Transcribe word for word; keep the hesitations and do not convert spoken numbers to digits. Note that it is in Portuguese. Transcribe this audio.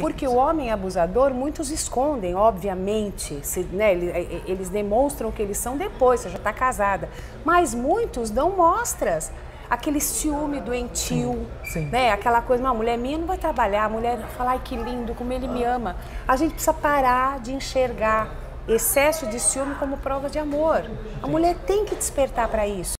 Porque o homem abusador, muitos escondem, obviamente, se, né, eles demonstram o que eles são depois, você já está casada. Mas muitos dão mostras, aquele ciúme doentio, sim, sim, né, aquela coisa, uma mulher minha não vai trabalhar, a mulher vai falar, ai que lindo, como ele me ama. A gente precisa parar de enxergar excesso de ciúme como prova de amor. A mulher tem que despertar para isso.